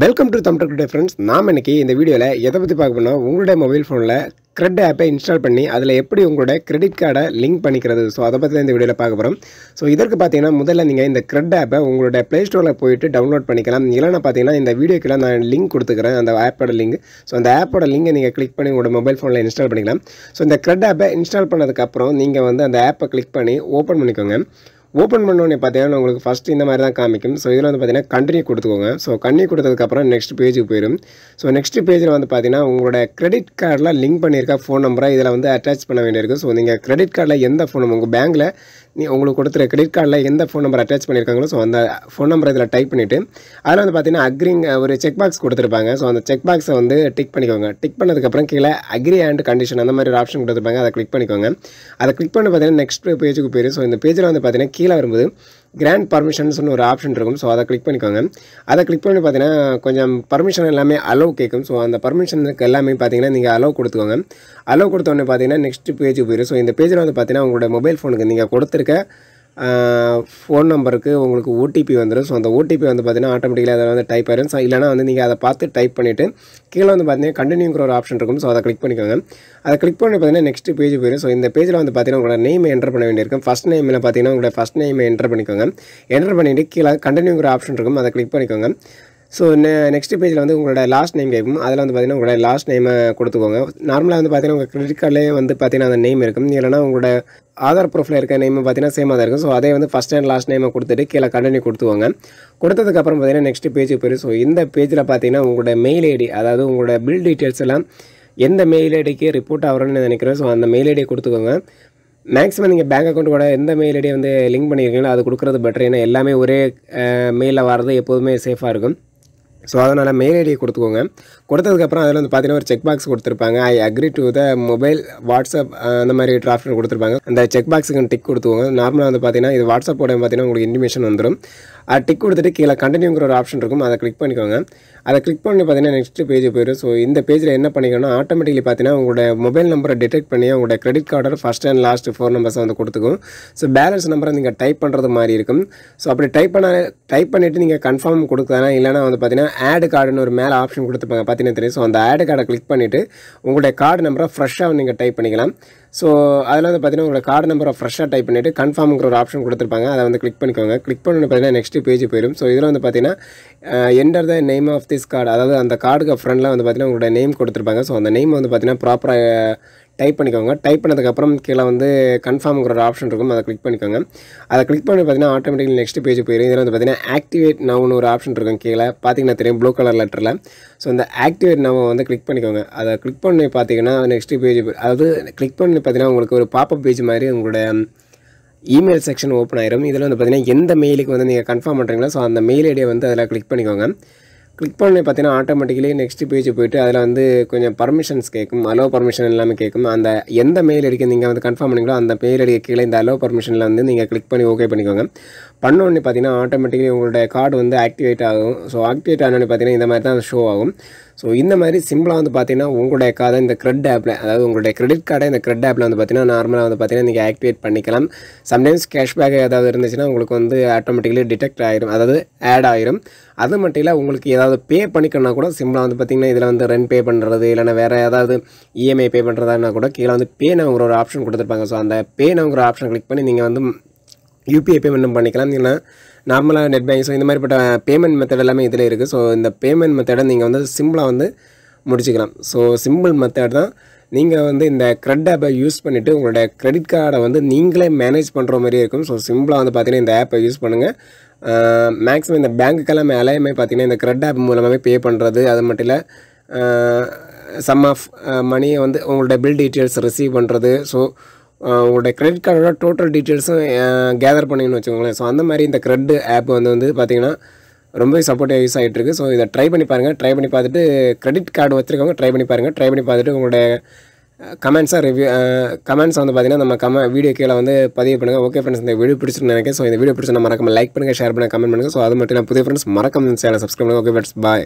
Welcome to Thumbtack today friends. Naam enakku indha video la edha pathi paakapona ungalde mobile phone la Credit app install பண்ணி அதுல எப்படி உங்களுடைய credit card link பண்ணிக்கிறது so அத பத்தி இந்த வீடியோல பார்க்க போறோம் சோ இதற்கு பாத்தீங்கன்னா முதல்ல நீங்க இந்த credit app உங்களுடைய Play Store ல போயிடு டவுன்லோட் பண்ணிக்கலாம் இல்லனா பாத்தீங்கன்னா இந்த வீடியோக்குள்ள நான் லிங்க் கொடுத்துக்கறேன் அந்த ஆப்போட லிங்க் சோ அந்த ஆப்போட லிங்கை நீங்க கிளிக் பண்ணி உங்க மொபைல் போன்ல இன்ஸ்டால் பண்ணிக்கலாம் சோ இந்த credit app இன்ஸ்டால் பண்ணதுக்கு அப்புறம் நீங்க வந்து அந்த ஆப்பை கிளிக் பண்ணி ஓபன் பண்ணிக்கோங்க Open பண்ணனோனே பாத்தீங்கன்னா உங்களுக்கு first இந்த மாதிரி தான் காமிக்கும் சோ இதல வந்து பாத்தீங்கன்னா கண்டினியூ கொடுத்துக்கோங்க சோ கண்டினியூ கொடுத்ததுக்கு அப்புறம் next பேஜ்க்கு போயிரும் சோ next பேஜ்ல வந்து பாத்தீங்கன்னா உங்களுடைய கிரெடிட் கார்டல லிங்க் பண்ணிருக்க ஃபோன் நம்பரை இதல வந்து அட்டாச் பண்ண வேண்டியிருக்கு சோ நீங்க கிரெடிட் கார்டல எந்த ஃபோன் உங்க பேங்க்ல உங்களுக்கு கொடுத்த கிரெடிட் கார்டல எந்த ஃபோன் நம்பர் அட்டாச் பண்ணிருக்காங்களோ சோ அந்த ஃபோன் நம்பரை இதல டைப் பண்ணிட்டு அதல வந்து பாத்தீங்கன்னா அக்ரிங் ஒரு செக் பாக்ஸ் கொடுத்திருப்பாங்க சோ அந்த செக் பாக்ஸை வந்து டிக் பண்ணிக்கோங்க டிக் பண்ணதுக்கு அப்புறம் கீழ அக்ரி அண்ட் கண்டிஷன் அந்த மாதிரி ஒரு ஆப்ஷன் கொடுத்திருப்பாங்க அத கிளிக் பண்ணிக்கோங்க அத கிளிக் பண்ண பாத்தீங்கன்னா next பேஜ்க்கு போயிரும் சோ இந்த பேஜ்ல வந்து பாத்தீங்கன்னா கீழ வரும்போது கிராண்ட் பர்மிஷன்ஸ் னு ஒரு ஆப்ஷன் இருக்கும் சோ அத கிளிக் பண்ணிக்கோங்க அத கிளிக் பண்ணி பாத்தீனா கொஞ்சம் பர்மிஷன் எல்லாமே அலோவ் கேக்கும் சோ அந்த பர்மிஷனுக்கு எல்லாமே பாத்தீங்கன்னா நீங்க அலோவ் கொடுத்துக்கோங்க அலோவ் கொடுத்த உடனே பாத்தீங்கன்னா நெக்ஸ்ட் பேஜ்க்கு போயிரு சோ இந்த பேஜ்ல வந்து பாத்தீனா உங்களுடைய மொபைல் போனுக்கு நீங்க கொடுத்திருக்க phone number க்கு உங்களுக்கு OTP வந்துரும் சோ அந்த OTP வந்து பாத்தீனா ஆட்டோமேட்டிக்கலா அத வந்து டைப் ஆயிரும் சோ இல்லனா வந்து நீங்க அத பார்த்து டைப் பண்ணிட்டு கீழ வந்து பாத்தீனா கண்டினியூங்கற ஒரு ஆப்ஷன் இருக்கும் சோ அத கிளிக் பண்ணிக்கோங்க அத கிளிக் பண்ணி பாத்தீனா நெக்ஸ்ட் பேஜ் போயிரும் சோ இந்த பேஜ்ல வந்து பாத்தீனா உங்க நேம் என்டர் பண்ண வேண்டியிருக்கும் first name ல பாத்தீனா உங்க first name என்டர் பண்ணிக்கோங்க என்டர் பண்ணிட்டு கீழ கண்டினியூங்கற ஆப்ஷன் இருக்கும் அத கிளிக் பண்ணிக்கோங்க So next page la vandu ungala last name kekum adala vandu pathina ungala last name kodukonga normally vandu pathina unga credit card la vandu pathina and name irukum illana ungala aadhar profile la irukka name pathina same ah irukum so adey vandu first and last name kodutittu kela continue koduthuvanga kodutadhukku appuram pathina next page ku poiru so indha page la pathina ungala mail id adhaadu ungala bill details la endha mail id ku report avaranu nenikiren so andha mail id kodukonga maximum நீங்க bank account கூட எந்த mail id வந்து link பண்ணிருக்கீங்களோ அது கொடுக்கிறது better ஏனா எல்லாமே ஒரே mail ல வரது எப்பவுமே சேஃபா இருக்கும் So அதனால மெயில் ஐடி கொடுத்துக்கோங்க கொடுத்ததுக்கு அப்புறம் அதல வந்து பாத்தீனா ஒரு செக் பாக்ஸ் கொடுத்திருப்பாங்க I agree to the mobile WhatsApp அந்த மாதிரி டிராஃப்ட் கொடுத்திருப்பாங்க அந்த செக் பாக்ஸ்க்கு டிக் கொடுத்துக்கோங்க நார்மலா வந்து பாத்தீனா இது WhatsApp ஓட பாத்தீனா உங்களுக்கு இன்டிமேஷன் வந்துரும் அத டிக் கொடுத்துட்டு கீழ கண்டினியூங்கற ஒரு ஆப்ஷன் இருக்கும் அத கிளிக் பண்ணிக்கோங்க அத கிளிக் பண்ணி பாத்தீனா நெக்ஸ்ட் பேஜ் போயிரும் சோ இந்த பேஜ்ல என்ன பண்ணிக்கணும் ஆட்டோமேட்டிக்கலி பாத்தீனா உங்களுடைய மொபைல் நம்பரை டிடெக்ட் பண்ணி உங்க கிரெடிட் கார்டோட first and last four numbers வந்து கொடுத்துக்கும் சோ பேலன்ஸ் நம்பரை நீங்க டைப் பண்றது மாதிரி இருக்கும் சோ அப்படி டைப் பண்ணிட்டு நீங்க கன்ஃபார்ம் கொடுக்கறதா இல்லனா வந்து பாத்தீனா Add card னு ஒரு மேல ஆப்ஷன் கொடுத்துப்பாங்க பாத்தீங்க தெரியும் சோ அந்த add card கிளிக் பண்ணிட்டு உங்களுடைய கார்டு நம்பரை ஃப்ரெஷா நீங்க டைப் பண்ணிக்கலாம் சோ அதல வந்து பாத்தீங்க உங்களுடைய கார்டு நம்பரை ஃப்ரெஷா டைப் பண்ணிட்டு கன்ஃபார்ம்ங்கற ஒரு ஆப்ஷன் கொடுத்திருப்பாங்க அத வந்து கிளிக் பண்ணிக்கோங்க கிளிக் பண்ணனும் பாத்தீங்க நெக்ஸ்ட் பேஜ் போயிடும் சோ இதல வந்து பாத்தீங்க enter the name of this card அதாவது அந்த கார்டுக்கு ஃப்ரண்ட்ல வந்து பாத்தீங்க உங்களுடைய நேம் கொடுத்திருப்பாங்க சோ அந்த நேம் வந்து பாத்தீங்க ப்ராப்பரா டைப் பண்ணிக்கோங்க டைப் பண்ணதுக்கு அப்புறம் கீழ வந்து கன்ஃபார்ம்ங்கற ஒரு ஆப்ஷன் இருக்கும் அத கிளிக் பண்ணிக்கோங்க அத கிளிக் பண்ணி பாத்தீனா ஆட்டோமேட்டிக்கலி நெக்ஸ்ட் பேஜ் போயிரும் இதல வந்து பாத்தீனா ஆக்டிவேட் now னு ஒரு ஆப்ஷன் இருக்கும் கீழ பாத்தீங்க தெரியும் ப்ளூ கலர் லெட்டர்ல சோ அந்த ஆக்டிவேட் now வந்து கிளிக் பண்ணிக்கோங்க அத கிளிக் பண்ணி பாத்தீங்கன்னா நெக்ஸ்ட் பேஜ் அது கிளிக் பண்ணி பாத்தீனா உங்களுக்கு ஒரு பாப் அப் பேஜ் மாதிரி உங்களுடைய email section ஓபன் ஆயிரும் இதல வந்து பாத்தீனா எந்த மெயிலுக்கு வந்து நீங்க கன்ஃபார்ம் பண்றீங்களோ சோ அந்த மெயில் ஐடி வந்து அதல கிளிக் பண்ணிக்கோங்க கிளிக் பண்ணி பாத்தீனா ஆட்டோமேட்டிக்கலி நெக்ஸ்ட் பேஜ் போயிடு அதுல வந்து கொஞ்சம் பர்மிஷன்ஸ் கேக்கும் allow permission எல்லாமே கேக்கும் அந்த எந்த மெயில் ஐடிக்கு நீங்க வந்து கன்ஃபார்ம் பண்ணீங்களோ அந்த மெயில் ஐடிக்கு கீழ இந்த allow permissionல வந்து நீங்க கிளிக் பண்ணி ஓகே பண்ணிக்கோங்க பண்ண உடனே பாத்தீனா ஆட்டோமேட்டிக்கலி உங்களுடைய கார்டு வந்து ஆக்டிவேட் ஆகும் சோ ஆக்டிவேட் ஆன உடனே பாத்தீனா இந்த மாதிரி தான் ஷோ ஆகும் சோ இந்த மாதிரி சிம்பிளா வந்து பாத்தீனா உங்களுடைய கார்டை இந்த credit appல அதாவது உங்களுடைய credit cardஐ இந்த credit appல வந்து பாத்தீனா நார்மலா வந்து பாத்தீனா நீங்க ஆக்டிவேட் பண்ணிக்கலாம் sometimes cashback ஏதாவது இருந்துச்சுனா உங்களுக்கு வந்து ஆட்டோமேட்டிக்கலி டிடெக்ட் ஆயிடும் அதாவது ஆட் ஆயிடும் அது மட்டும் இல்ல உங்களுக்கு ஏதாவது பே பண்ணிக்கணும்னா கூட சிம்பிளா வந்து பாத்தீங்கன்னா இதல வந்து rent பே பண்றது இல்லனா வேற ஏதாவது EMI பே பண்றதானா கூட கீழ வந்து pay nowங்கற ஒரு ஆப்ஷன் கொடுத்திருப்பாங்க சோ அந்த pay nowங்கற ஆப்ஷன் கிளிக் பண்ணி நீங்க வந்து UPI பேமென்ட் பண்ணிக்கலாம் இல்லனா நார்மலா நெட் பேங்கிங் சோ இந்த மாதிரி பட்ட பேமென்ட் மெத்தட் எல்லாமே இதல இருக்கு சோ இந்த பேமென்ட் மெத்தட நீங்க வந்து சிம்பிளா வந்து முடிச்சுக்கலாம் சோ சிம்பிள் மெத்தட் தான் நீங்க வந்து இந்த credit app யூஸ் பண்ணிட்டு உங்களுடைய credit card வந்து நீங்களே மேனேஜ் பண்ற மாதிரி இருக்கும் சோ சிம்பிளா வந்து பாத்தீங்கன்னா இந்த ஆப்பை யூஸ் பண்ணுங்க மேக்ஸிமம் இந்த பேங்க்குக்கெல்லாம் எல்லாமே பாத்தீங்கன்னா இந்த credit app மூலமாவே பே பண்றது அது மட்டும் இல்ல sum of money வந்து உங்களுடைய bill details receive பண்றது சோ உங்களுடைய credit cardோட டோட்டல் டீடைல்ஸ் gather பண்ணினு வச்சுக்கோங்க சோ அந்த மாதிரி இந்த credit app வந்து பாத்தீங்கன்னா ரொம்ப சப்போர்ட்டிவா யூஸ் ஆயிட்டு இருக்கு சோ இத ட்ரை பண்ணி பாருங்க ட்ரை பண்ணி பார்த்துட்டு credit card வச்சிருக்கவங்க ட்ரை பண்ணி பாருங்க ட்ரை பண்ணி பார்த்துட்டு உங்களுடைய கமெண்ட்ஸ் வந்து பாத்தீங்கன்னா நம்ம வீடியோ கீழ வந்து பதிவு பண்ணுங்க ஓகே फ्रेंड्स இந்த வீடியோ பிடிச்சிருந்தா நினைக்கிறேன் சோ இந்த வீடியோ பிடிச்சா மறக்காம லைக் பண்ணுங்க ஷேர் பண்ணுங்க கமெண்ட் பண்ணுங்க சோ அது மட்டும் இல்ல புதிய फ्रेंड्स மறக்காம சேனலை சப்ஸ்கிரைப் பண்ணுங்க ஓகே फ्रेंड्स பை